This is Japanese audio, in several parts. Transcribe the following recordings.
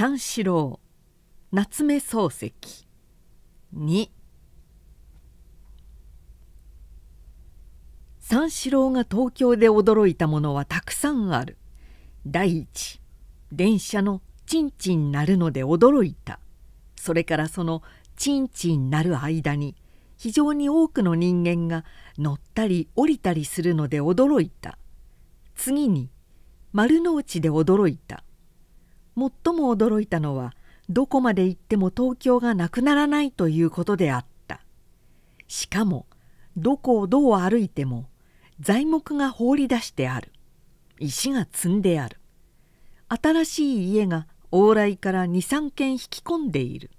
三四郎夏目漱石2。三四郎が東京で驚いたものはたくさんある。第一、電車のチンチン鳴るので驚いた。それからそのチンチン鳴る間に非常に多くの人間が乗ったり降りたりするので驚いた。次に丸の内で驚いた。最も驚いたのはどこまで行っても東京がなくならないということであった。しかもどこをどう歩いても材木が放り出してある。石が積んである。新しい家が往来から2、3軒引き込んでいる。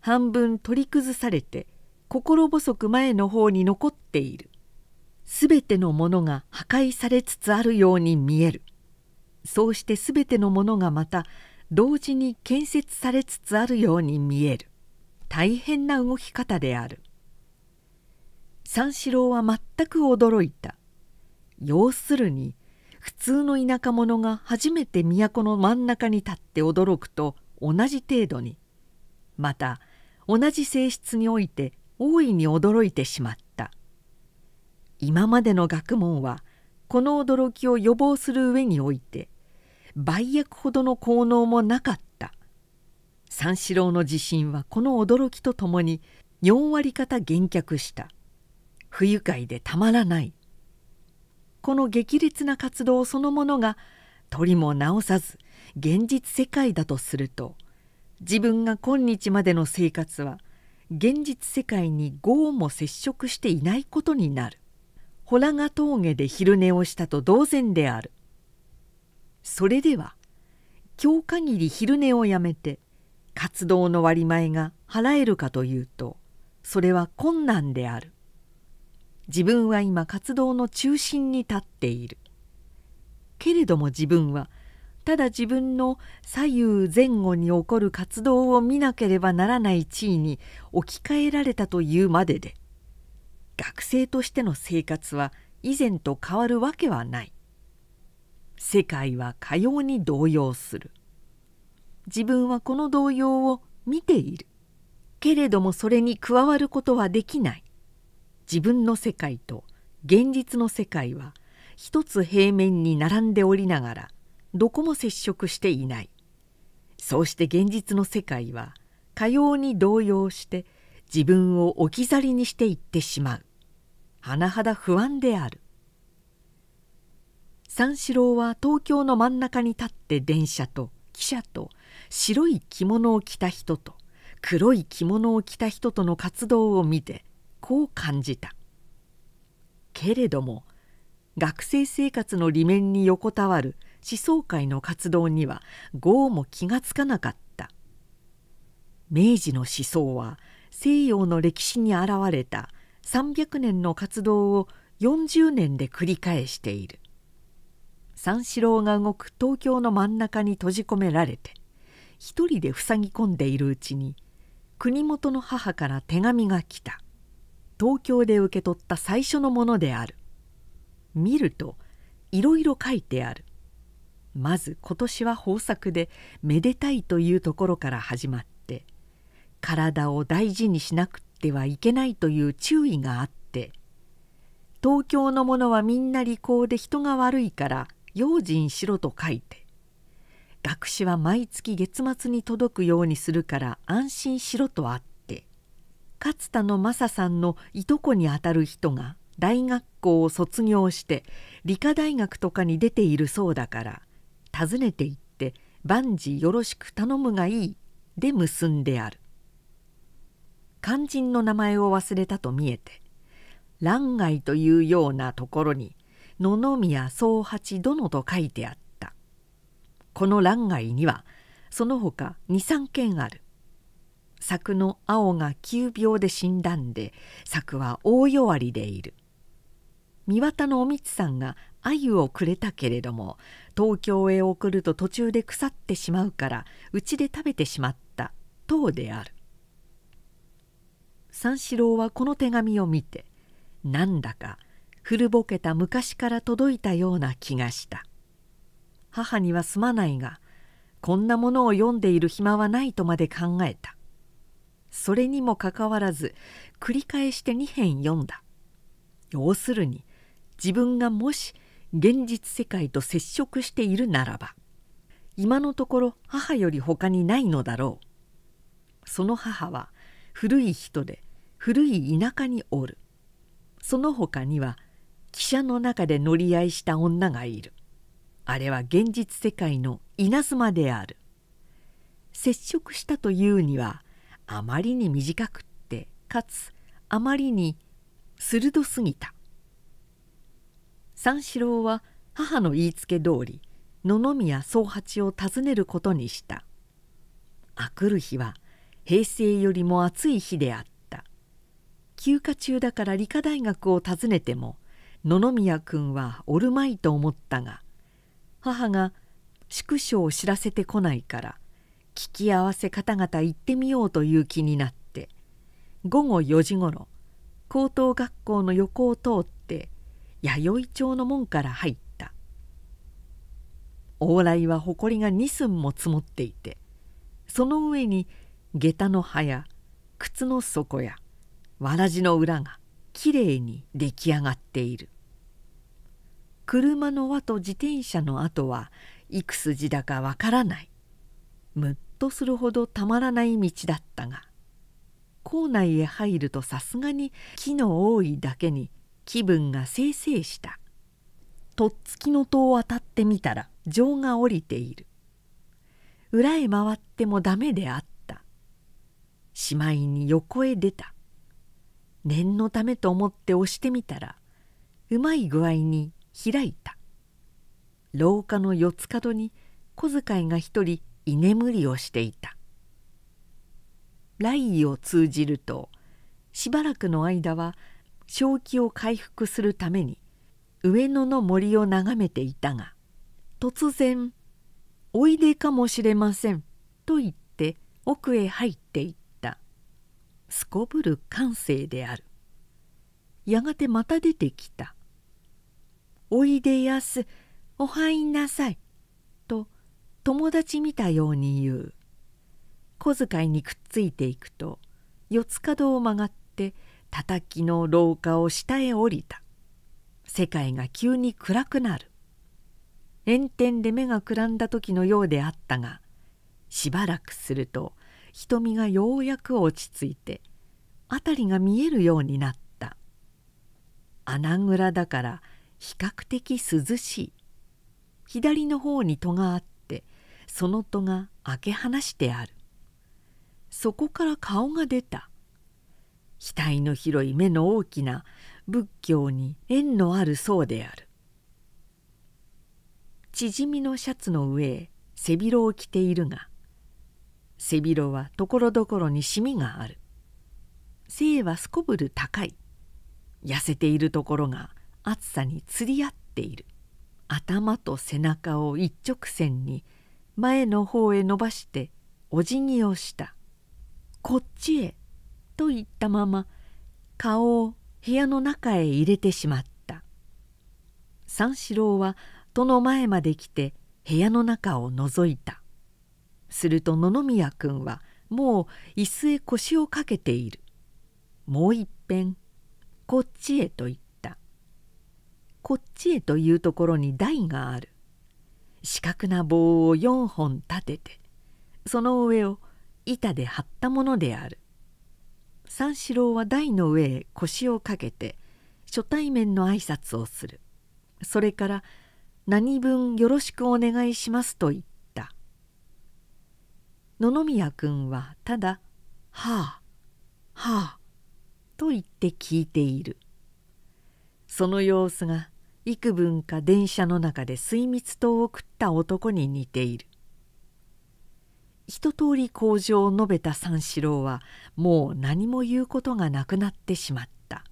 半分取り崩されて心細く前の方に残っている。すべてのものが破壊されつつあるように見える。そうしてすべてのものがまた同時に建設されつつあるように見える。大変な動き方である。三四郎は全く驚いた。要するに普通の田舎者が初めて都の真ん中に立って驚くと同じ程度に、また同じ性質において大いに驚いてしまった。今までの学問はこの驚きを予防する上において倍役ほどの効能もなかった。三四郎の自信はこの驚きとともに4割方減却した。不愉快でたまらない。この激烈な活動そのものが取りも直さず現実世界だとすると、自分が今日までの生活は現実世界に毫も接触していないことになる。ほらが峠で昼寝をしたと同然である。それでは今日限り昼寝をやめて活動の割合が払えるかというと、それは困難である。自分は今活動の中心に立っている。けれども自分はただ自分の左右前後に起こる活動を見なければならない地位に置き換えられたというまでで、学生としての生活は以前と変わるわけはない。世界はかように動揺する。自分はこの動揺を見ている。けれどもそれに加わることはできない。自分の世界と現実の世界は一つ平面に並んでおりながらどこも接触していない。そうして現実の世界はかように動揺して自分を置き去りにしていってしまう。甚だ不安である。三四郎は東京の真ん中に立って電車と汽車と白い着物を着た人と黒い着物を着た人との活動を見てこう感じた。けれども学生生活の裏面に横たわる思想界の活動には毫も気がつかなかった。明治の思想は西洋の歴史に現れた300年の活動を40年で繰り返している。三四郎が動く東京の真ん中に閉じ込められて一人で塞ぎ込んでいるうちに、国元の母から手紙が来た。東京で受け取った最初のものである。見るといろいろ書いてある。まず今年は豊作でめでたいというところから始まって、体を大事にしなくてはいけないという注意があって、東京のものはみんな利口で人が悪いから用心しろと書いて、学士は毎月月末に届くようにするから安心しろとあって、勝田の正さんのいとこにあたる人が大学校を卒業して理科大学とかに出ているそうだから、訪ねて行って万事よろしく頼むがいいで結んである。肝心の名前を忘れたと見えて、蘭外というようなところに野々宮宗八殿と書いてあった。この蘭外にはそのほか2、3軒ある。作の青が急病で死んだんで、作は大弱りでいる。三綿のおみつさんが鮎をくれたけれども、東京へ送ると途中で腐ってしまうからうちで食べてしまった等である。三四郎はこの手紙を見て、なんだか古ぼけた昔から届いたような気がした。母にはすまないが、こんなものを読んでいる暇はないとまで考えた。それにもかかわらず繰り返して2編読んだ。要するに自分がもし現実世界と接触しているならば、今のところ母より他にないのだろう。その母は古い人で古い田舎におる。その他には汽車の中で乗り合いした女がいる。あれは現実世界の稲妻である。接触したというにはあまりに短くって、かつあまりに鋭すぎた。三四郎は母の言いつけ通り野々宮宗八を訪ねることにした。あくる日は平成よりも暑い日であった。休暇中だから理科大学を訪ねても野々宮君はおるまいと思ったが、母が宿所を知らせてこないから聞き合わせ方々行ってみようという気になって、午後4時ごろ高等学校の横を通って弥生町の門から入った。往来は埃が2寸も積もっていて、その上に下駄の葉や靴の底やわらじの裏がきれいに出来上がっている。車の輪と自転車の跡はいく筋だかわからない。むっとするほどたまらない道だったが、校内へ入るとさすがに木の多いだけに気分がせいせいした。とっつきの戸を渡ってみたら錠が下りている。裏へ回ってもダメであった。しまいに横へ出た。念のためと思って押してみたらうまい具合に開いた。廊下の四つ角に小遣いが一人居眠りをしていた。来意を通じるとしばらくの間は正気を回復するために上野の森を眺めていたが、突然「おいでかもしれません」と言って奥へ入っていった。すこぶる感性である。やがてまた出てきた。おいでやす、おはいんなさい」と友達見たように言う。小遣いにくっついていくと四つ角を曲がってたたきの廊下を下へ降りた。世界が急に暗くなる。炎天で目がくらんだ時のようであったが、しばらくすると瞳がようやく落ち着いて辺りが見えるようになった。穴蔵だから比較的涼しい。左の方に戸があって、その戸が開け放してある。そこから顔が出た。額の広い目の大きな、仏教に縁のある僧である。縮みのシャツの上へ背広を着ているが、背広はところどころにシミがある。背はすこぶる高い。痩せているところが暑さに釣り合っている。頭と背中を一直線に前の方へ伸ばしてお辞儀をした。こっちへと言ったまま顔を部屋の中へ入れてしまった。三四郎は戸の前まで来て部屋の中を覗いた。すると野々宮くんはもう椅子へ腰をかけている。もういっぺんこっちへと言った。こっちへというところに台がある。四角な棒を4本立てて、その上を板で張ったものである。三四郎は台の上へ腰をかけて初対面の挨拶をする。それから「何分よろしくお願いします」と言った。野々宮君はただ「はあはあ」と言って聞いている。その様子が幾分か電車の中で水蜜糖を食った男に似ている。一通り口上を述べた三四郎はもう何も言うことがなくなってしまった。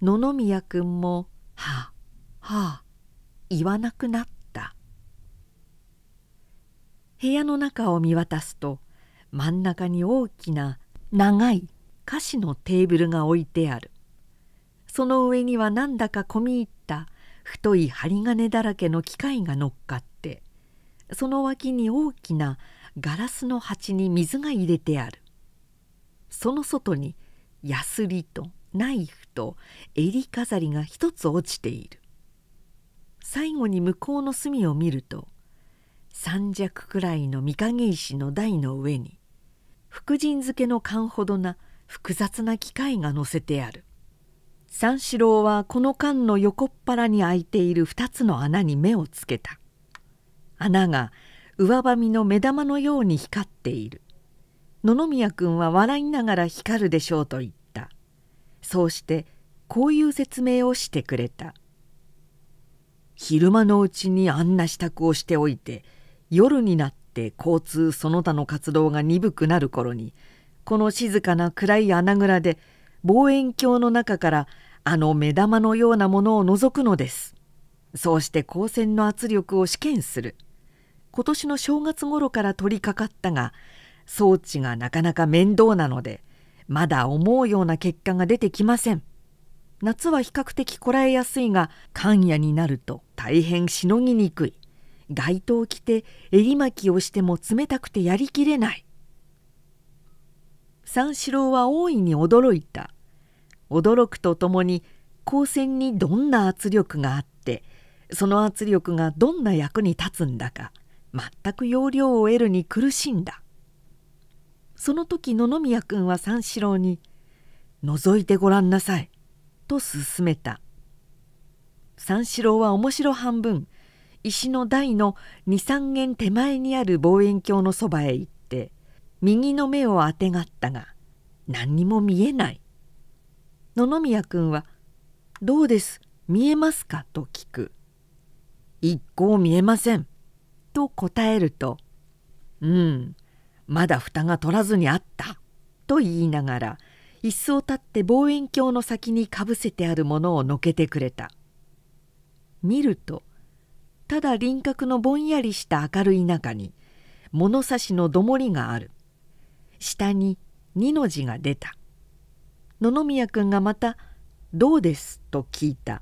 野々宮くんも「はあはあ」言わなくなった。部屋の中を見渡すと真ん中に大きな長い菓子のテーブルが置いてある。その上にはなんだか込み入った太い針金だらけの機械が乗っかって、その脇に大きなガラスの鉢に水が入れてある。その外にヤスリとナイフと襟飾りが一つ落ちている。最後に向こうの隅を見ると、三尺くらいの御影石の台の上に福神漬けの缶ほどな複雑な機械が載せてある。三四郎はこの缶の横っ腹に開いている二つの穴に目をつけた。穴が上ばみの目玉のように光っている。野々宮君は笑いながら光るでしょうと言った。そうしてこういう説明をしてくれた。昼間のうちにあんな支度をしておいて、夜になって交通その他の活動が鈍くなる頃に、この静かな暗い穴蔵で望遠鏡の中からあの目玉のようなものを覗くのです。そうして光線の圧力を試験する。今年の正月頃から取り掛かったが、装置がなかなか面倒なので、まだ思うような結果が出てきません。夏は比較的こらえやすいが、寒夜になると大変しのぎにくい。街灯を着て襟巻きをしても冷たくてやりきれない。三四郎は大いに驚いた。驚くとともに、光線にどんな圧力があって、その圧力がどんな役に立つんだか、全く要領を得るに苦しんだ。その時野々宮君は三四郎に「覗いてごらんなさい」と勧めた。三四郎は面白半分、石の台の23軒手前にある望遠鏡のそばへ行って右の目をあてがったが、何にも見えない。野々宮君は「どうです、見えますか?」と聞く。「一向見えません」と答えると「うん、まだ蓋が取らずにあった」と言いながら一層立って望遠鏡の先にかぶせてあるものをのけてくれた。見ると、ただ輪郭のぼんやりした明るい中に物差しのどもりがある。下に2の字が出た。野々宮君がまた「どうです?」と聞いた。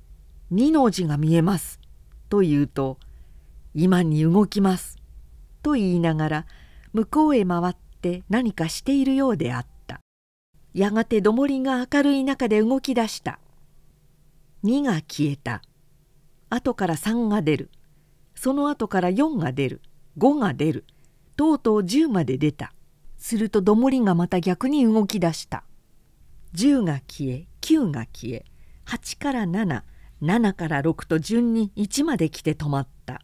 「2の字が見えます」と言うと「今に動きます」と言いながら向こうへ回って何かしているようであった。やがてどもりが明るい中で動き出した。2が消えた。後から3が出る。その後から4が出る。5が出る。とうとう10まで出た。するとどもりがまた逆に動き出した。10が消え、9が消え、8から7、7から6と順に1まで来て止まった。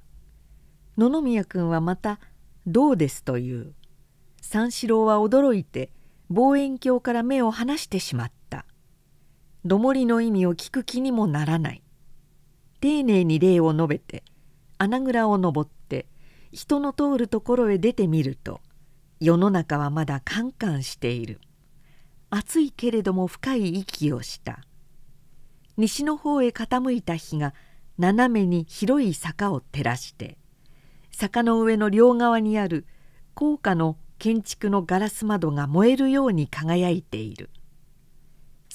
野々宮君はまた「どうです」と言う。三四郎は驚いて望遠鏡から目を離してしまった。どもりの意味を聞く気にもならない。丁寧に礼を述べて穴蔵を登って人の通るところへ出てみると、世の中はまだカンカンしている。暑いけれども深い息をした。西の方へ傾いた日が斜めに広い坂を照らして、坂の上の両側にある高価の建築のガラス窓が燃えるように輝いている。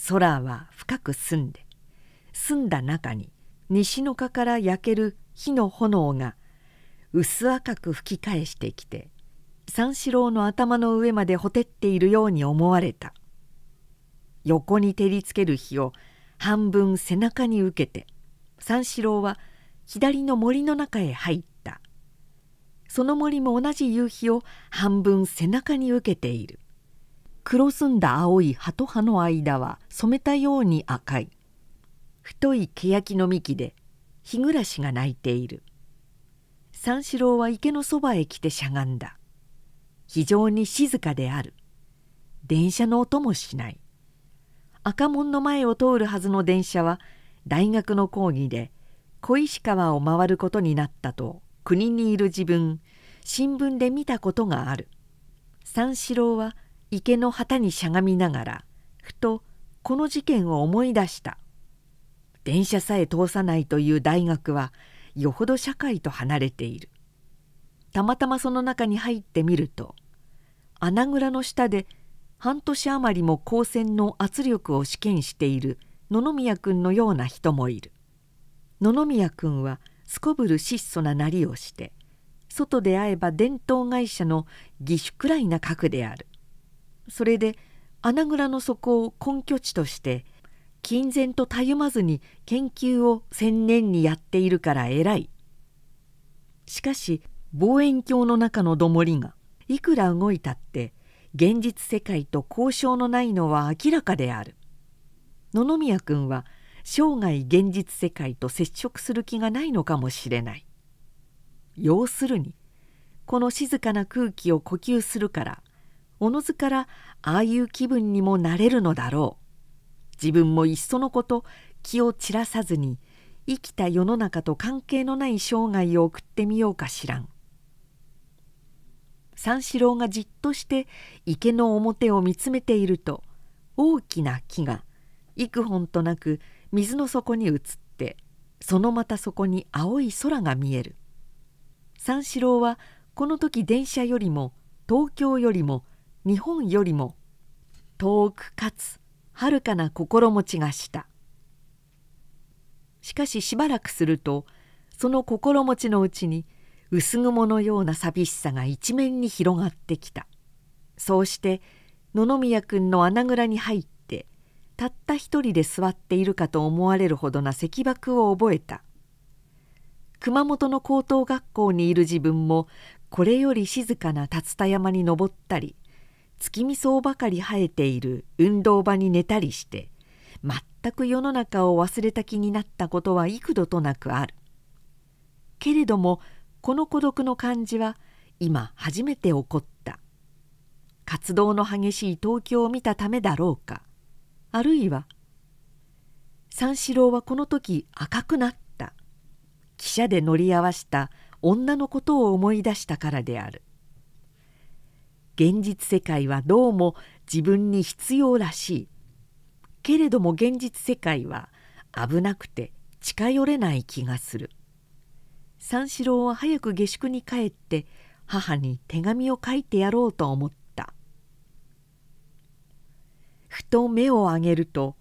空は深く澄んで、澄んだ中に西の丘から焼ける火の炎が薄赤く吹き返してきて、三四郎の頭の上までほてっているように思われた。横に照りつける火を半分背中に受けて、三四郎は左の森の中へ入った。その森も同じ夕日を半分背中に受けている。黒ずんだ青い葉と葉の間は染めたように赤い。太いケヤキの幹で日暮らしが鳴いている。三四郎は池のそばへ来てしゃがんだ。非常に静かである。電車の音もしない。赤門の前を通るはずの電車は大学の講義で小石川を回ることになったと、国にいる自分、新聞で見たことがある。三四郎は池の旗にしゃがみながら、ふとこの事件を思い出した。電車さえ通さないという大学は、よほど社会と離れている。たまたまその中に入ってみると、穴蔵の下で半年余りも光線の圧力を試験している野々宮君のような人もいる。野々宮君はすこぶる質素ななりをして、外で会えば伝統会社の義手くらいな額である。それで穴蔵の底を根拠地として金銭とたゆまずに研究を専念にやっているから偉い。しかし望遠鏡の中のどもりがいくら動いたって現実世界と交渉のないのは明らかである。野々宮君は生涯現実世界と接触する気がないのかもしれない。要するにこの静かな空気を呼吸するからおのずからああいう気分にもなれるのだろう。自分もいっそのこと気を散らさずに生きた世の中と関係のない生涯を送ってみようかしらん。三四郎がじっとして池の表を見つめていると大きな木が幾本となく水の底に移ってそのまたそこに青い空が見える。三四郎はこの時電車よりも東京よりも日本よりも遠くかつ遥かな心持ちがした。しかししばらくするとその心持ちのうちに薄雲のような寂しさが一面に広がってきた。そうして野々宮くんの穴蔵に入ってたった一人で座っているかと思われるほどな石爆を覚えた。熊本の高等学校にいる自分もこれより静かな竜田山に登ったり月見草ばかり生えている運動場に寝たりして全く世の中を忘れた気になったことは幾度となくある。けれどもこの孤独の感じは今初めて起こった。活動の激しい東京を見たためだろうか、あるいは三四郎はこの時赤くなった汽車で乗り合わした女のことを思い出したからである。現実世界はどうも自分に必要らしい。けれども現実世界は危なくて近寄れない気がする。三四郎は早く下宿に帰って母に手紙を書いてやろうと思った。ふと目を上げると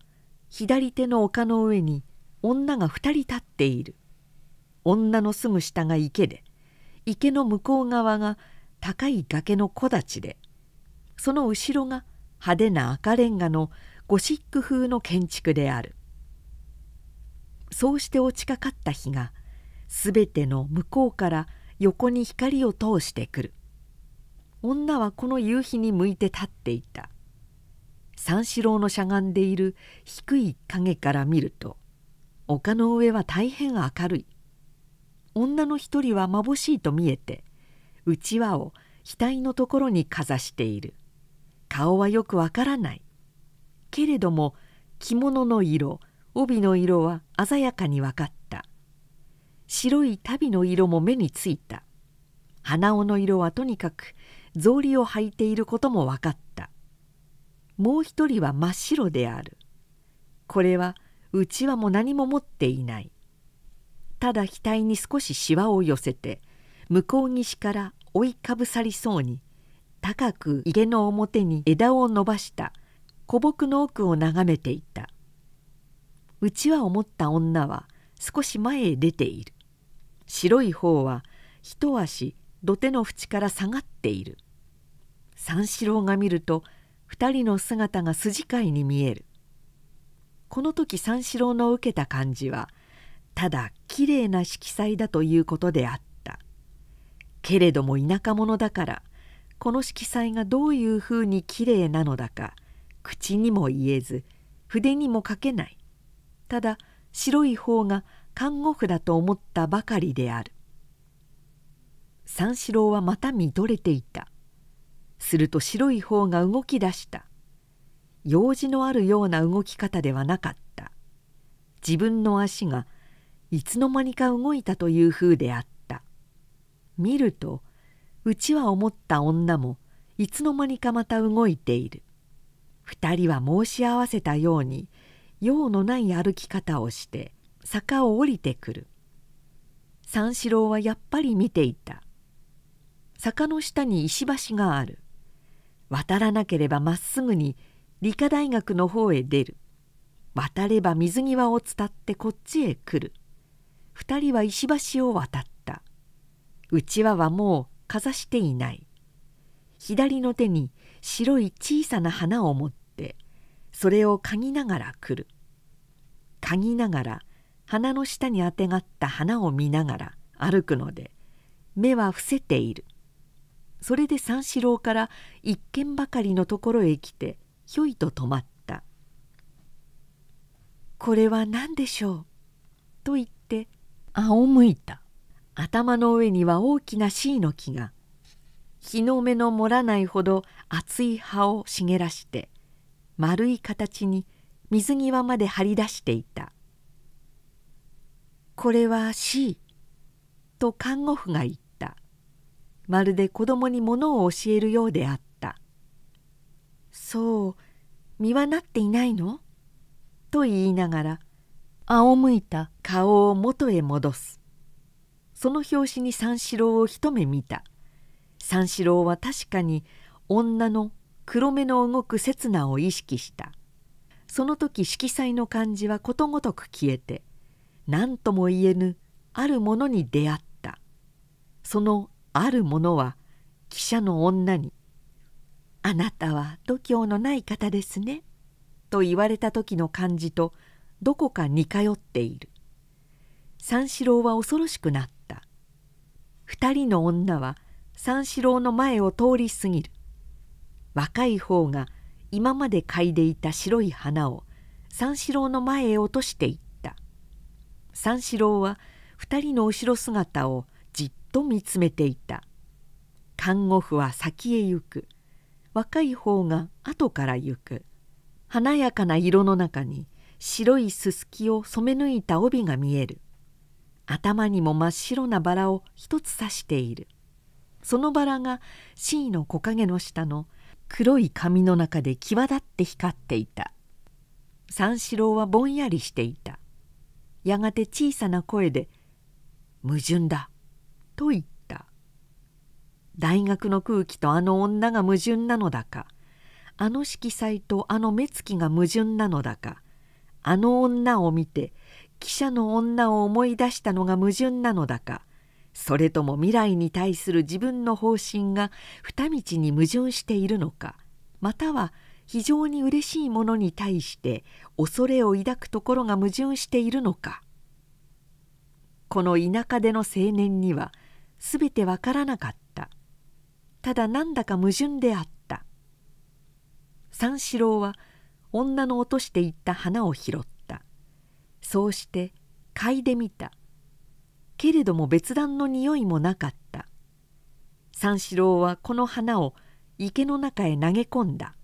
左手の丘の上に女が二人立っている。女のすぐ下が池で、池の向こう側が高い崖の木立で、その後ろが派手な赤レンガのゴシック風の建築である。そうして落ちかかった日がすべての向こうから横に光を通してくる。女はこの夕日に向いて立っていた。三四郎のしゃがんでいる低い影から見ると丘の上は大変明るい。女の一人はまぶしいと見えてうちわを額のところにかざしている。顔はよくわからない。けれども着物の色、帯の色は鮮やかに分かった。白い足袋の色も目についた。鼻緒の色はとにかく草履を履いていることも分かった。もう一人は真っ白である。これはうちわも何も持っていない。ただ額に少ししわを寄せて向こう岸から追いかぶさりそうに高く池の表に枝を伸ばした古木の奥を眺めていた。うちわを持った女は少し前へ出ている。白い方は一足土手の縁から下がっている。三四郎が見ると二人の姿が筋交いに見える。この時三四郎の受けた感じはただきれいな色彩だということであった。けれども田舎者だからこの色彩がどういうふうにきれいなのだか口にも言えず筆にも書けない。ただ白い方が看護婦だと思ったばかりである。三四郎はまた見とれていた。すると白い方が動き出した。用事のあるような動き方ではなかった。自分の足がいつの間にか動いたという風であった。見るとうちわを持った女もいつの間にかまた動いている。二人は申し合わせたように用のない歩き方をして坂を下りてくる。三四郎はやっぱり見ていた。坂の下に石橋がある。渡らなければまっすぐに理科大学の方へ出る。渡れば水際を伝ってこっちへ来る。二人は石橋を渡った。うちわはもうかざしていない。左の手に白い小さな花を持って、それを嗅ぎながら来る。嗅ぎながら、鼻の下にあてがった花を見ながら歩くので、目は伏せている。それで三四郎から一軒ばかりのところへ来て、ひょいと止まった。これは何でしょうと言って、仰向いた。頭の上には大きなシイの木が、日の目の漏らないほど厚い葉を茂らして、丸い形に水際まで張り出していた。これはシイと看護婦が言った。まるで子供に物を教えるようであった。そう、実はなっていないの？と言いながら、仰向いた顔を元へ戻す。その拍子に三四郎を一目見た。三四郎は確かに女の黒目の動く刹那を意識した。その時色彩の感じはことごとく消えて、何とも言えぬあるものに出会った。そのあるものは記者の女に「あなたは度胸のない方ですね」と言われた時の感じとどこか似通っている。三四郎は恐ろしくなった。二人の女は三四郎の前を通り過ぎる。若い方が今まで嗅いでいた白い花を三四郎の前へ落としていった。三四郎は二人の後ろ姿をじっと見つめていた。看護婦は先へ行く。若い方が後から行く。華やかな色の中に白いすすきを染め抜いた帯が見える。頭にも真っ白なバラを一つ刺している。そのバラがシイの木陰の下の黒い髪の中で際立って光っていた。三四郎はぼんやりしていた。やがて小さな声で「矛盾だ」と言った。大学の空気とあの女が矛盾なのだか、あの色彩とあの目つきが矛盾なのだか、あの女を見て記者の女を思い出したのが矛盾なのだか、それとも未来に対する自分の方針が二道に矛盾しているのか、または非常にうれしいものに対して恐れを抱くところが矛盾しているのか。この田舎での青年にはすべてわからなかった。ただなんだか矛盾であった。三四郎は女の落としていった花を拾った。そうして嗅いでみた。けれども別段の匂いもなかった。三四郎はこの花を池の中へ投げ込んだ。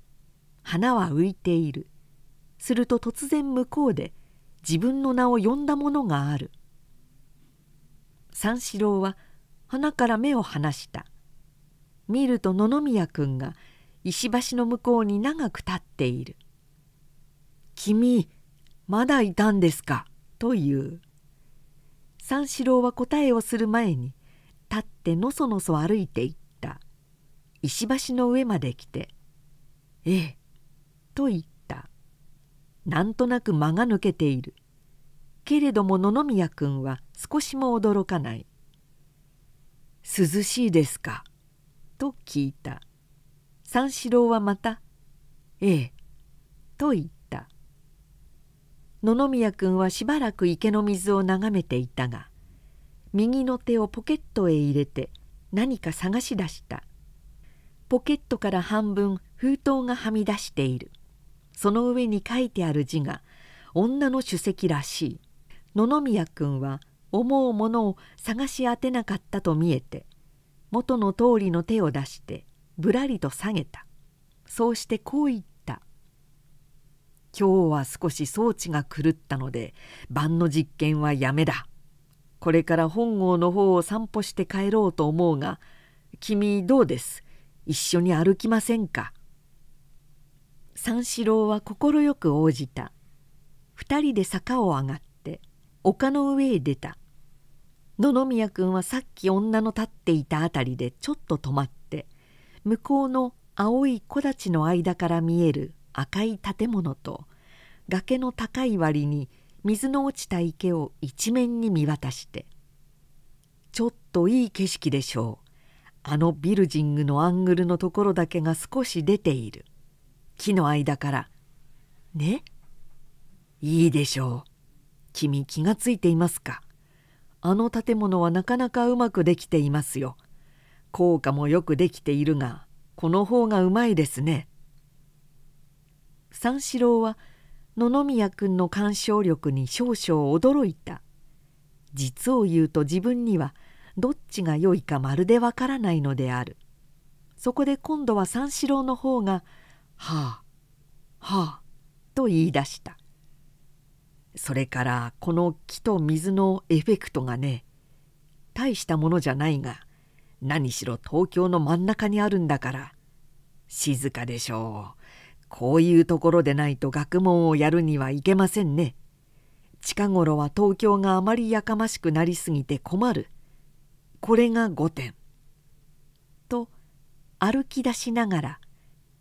花は浮いている。すると突然向こうで自分の名を呼んだものがある。三四郎は花から目を離した。見ると野々宮くんが石橋の向こうに長く立っている。「君、まだいたんですか」という。三四郎は答えをする前に立ってのそのそ歩いていった。石橋の上まで来て「ええ」と言った。なんとなく間が抜けている。けれども野々宮くんは少しも驚かない。「涼しいですか」と聞いた。三四郎はまた「ええ」と言った。野々宮くんはしばらく池の水を眺めていたが、右の手をポケットへ入れて何か探し出した。ポケットから半分封筒がはみ出している。その上に書いてある字が女の首席らしい。野々宮くんは思うものを探し当てなかったと見えて、元の通りの手を出してぶらりと下げた。そうしてこう言った。今日は少し装置が狂ったので晩の実験はやめだ。これから本郷の方を散歩して帰ろうと思うが、君どうです？一緒に歩きませんか？三四郎は快く応じた。二人で坂を上がって丘の上へ出た。野々宮くんはさっき女の立っていたあたりでちょっと止まって、向こうの青い木立の間から見える赤い建物と崖の高い割に水の落ちた池を一面に見渡して、ちょっといい景色でしょう。あのビルジングのアングルのところだけが少し出ている。木の間から。ね？いいでしょう。君気がついていますか。あの建物はなかなかうまくできていますよ。効果もよくできているが、この方がうまいですね。三四郎は野々宮君の鑑賞力に少々驚いた。実を言うと自分にはどっちが良いかまるでわからないのである。そこで今度は三四郎の方が「はあはあ」と言い出した。それからこの木と水のエフェクトがね、大したものじゃないが、何しろ東京の真ん中にあるんだから。静かでしょう。こういうところでないと学問をやるにはいけませんね。近頃は東京があまりやかましくなりすぎて困る。これが5点。と歩き出しながら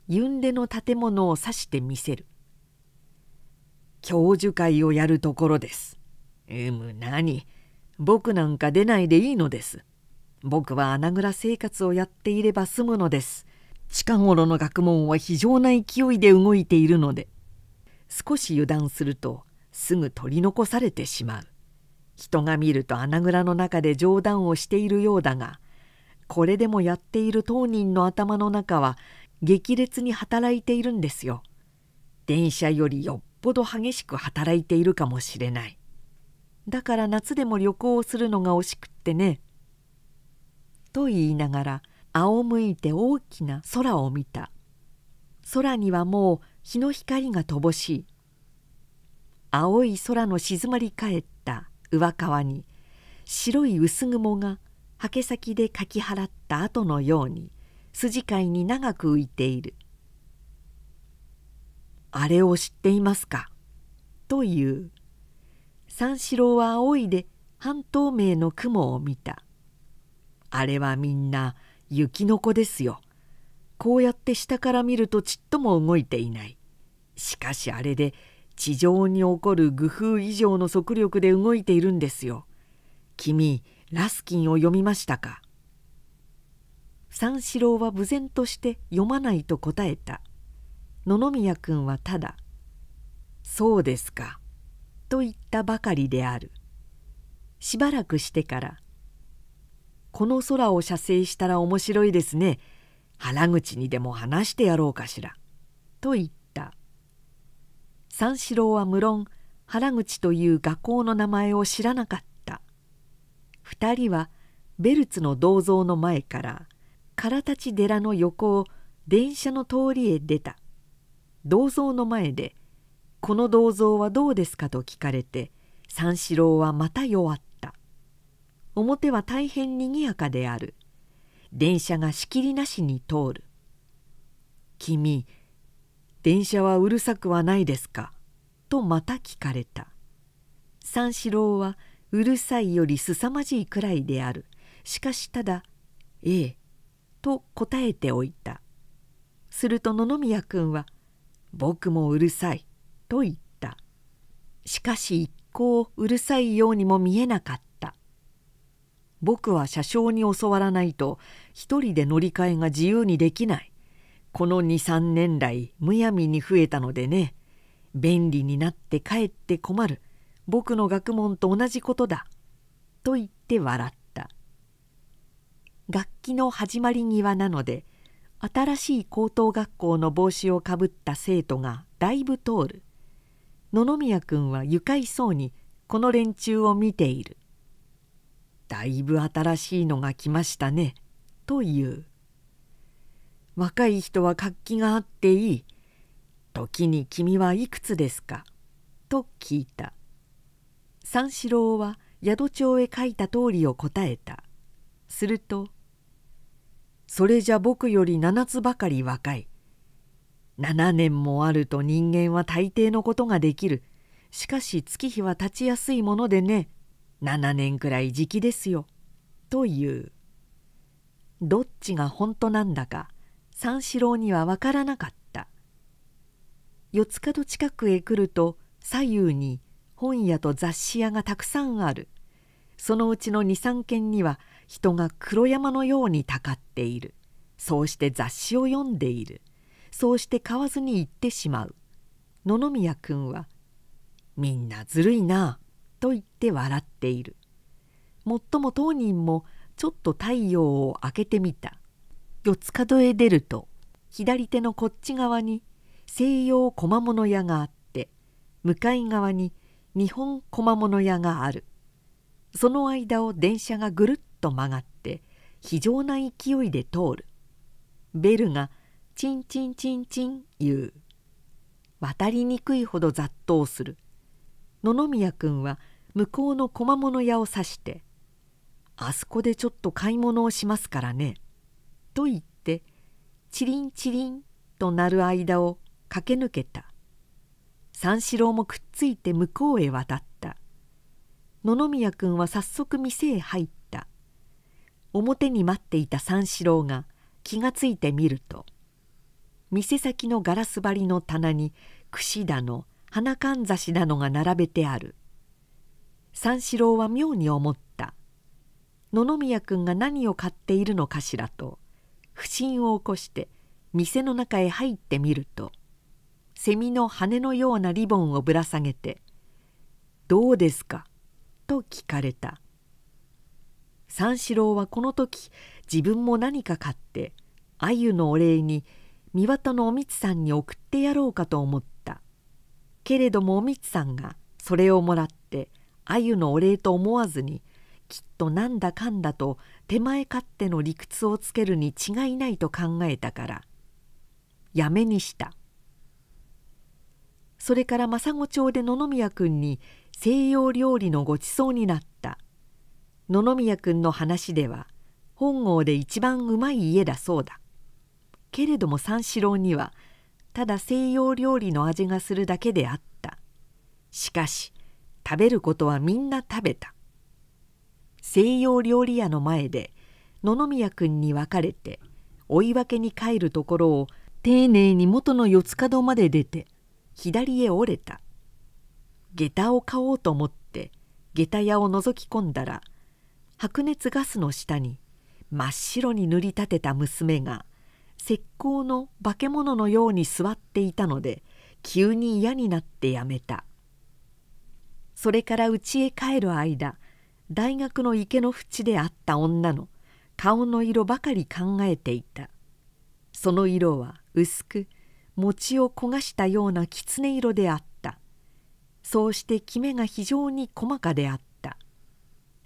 ユンデの建物を指してみせる。教授会をやるところです。何、僕なんか出ないでいいのです。僕は穴蔵生活をやっていれば済むのです。近頃の学問は非常な勢いで動いているので、少し油断するとすぐ取り残されてしまう。人が見ると穴蔵の中で冗談をしているようだが、これでもやっている当人の頭の中は激烈に働いているんですよ。電車よりよっぽど激しく働いているかもしれない。だから夏でも旅行をするのが惜しくってね。と言いながら仰向いて大きな空を見た。空にはもう日の光が乏しい。青い空の静まり返った上川に白い薄雲がはけ先でかき払った跡のように筋交いに長く浮いている。あれを知っていますかという。三四郎は青いで半透明の雲を見た。あれはみんな雪の子ですよ。こうやって下から見るとちっとも動いていない。しかしあれで地上に起こる愚風以上の速力で動いているんですよ。君、ラスキンを読みましたか。三四郎は無然として読まないと答えた。野々宮君はただ「そうですか」と言ったばかりである。しばらくしてから「この空を写生したら面白いですね。原口にでも話してやろうかしら」と言った。三四郎は無論原口という画工の名前を知らなかった。二人はベルツの銅像の前から唐立寺の横を電車の通りへ出た。銅像の前で「この銅像はどうですか?」と聞かれて三四郎はまた弱った。表は大変にぎやかである。電車がしきりなしに通る。君、電車はうるさくはないですかとまた聞かれた。三四郎はうるさいよりすさまじいくらいである。しかしただ「ええ」と答えておいた。すると野々宮君は「僕もうるさい」と言った。しかし一向うるさいようにも見えなかった。僕は車掌に教わらないと一人で乗り換えが自由にできない。この2、3年来むやみに増えたのでね。便利になってかえって困る。僕の学問と同じことだ」と言って笑った。楽器の始まり際なので新しい高等学校の帽子をかぶった生徒がだいぶ通る。野々宮君は愉快そうにこの連中を見ている。「だいぶ新しいのが来ましたね」という。若い人は活気があっていい。時に君はいくつですかと聞いた。三四郎は宿帳へ書いた通りを答えた。すると「それじゃ僕より7つばかり若い。7年もあると人間は大抵のことができる。しかし月日は立ちやすいものでね、7年くらい時期ですよ」という。どっちが本当なんだか三四郎には分からなかった。四つ角近くへ来ると左右に本屋と雑誌屋がたくさんある。そのうちの2、3件には人が黒山のようにたかっている。そうして雑誌を読んでいる。そうして買わずに行ってしまう。野々宮くんは「みんなずるいな」と言って笑っている。もっとも当人もちょっと太陽を開けてみた。四つ角へ出ると左手のこっち側に西洋小物屋があって、向かい側に日本小物屋がある。その間を電車がぐるっと曲がって非常な勢いで通る。ベルがチンチンチンチン言う。渡りにくいほど雑踏する。野々宮くんは向こうの小物屋を指して「あそこでちょっと買い物をしますからね」と言ってチリンチリンと鳴る間を駆け抜けた。三四郎もくっついて向こうへ渡った。野々宮くんは早速店へ入った。表に待っていた三四郎が気がついてみると、店先のガラス張りの棚に櫛だの花かんざしだのが並べてある。三四郎は妙に思った。野々宮くんが何を買っているのかしらと不審を起こして店の中へ入ってみると、セミの羽のようなリボンをぶら下げて「どうですか?」と聞かれた。三四郎はこの時自分も何か買って、鮎のお礼に三輪のおみつさんに送ってやろうかと思った。けれどもおみつさんがそれをもらって鮎のお礼と思わずに、きっとなんだかんだと手前勝手の理屈をつけるに違いないと考えたからやめにした。それから政子町で野々宮くんに西洋料理のごちそうになった。野々宮くんの話では本郷で一番うまい家だそうだ。けれども三四郎にはただ西洋料理の味がするだけであった。しかし食べることはみんな食べた。西洋料理屋の前で野々宮くんに別れて追い分けに帰るところを丁寧に元の四つ角まで出て左へ折れた。下駄を買おうと思って下駄屋を覗き込んだら、白熱ガスの下に真っ白に塗りたてた娘が石膏の化け物のように座っていたので、急に嫌になってやめた。それから家へ帰る間、大学の池の縁であった女の顔の色ばかり考えていた。その色は薄く餅を焦がしたような狐色であった。そうしてきめが非常に細かであった。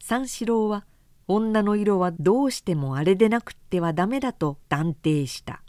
三四郎は女の色はどうしてもあれでなくってはダメだと断定した。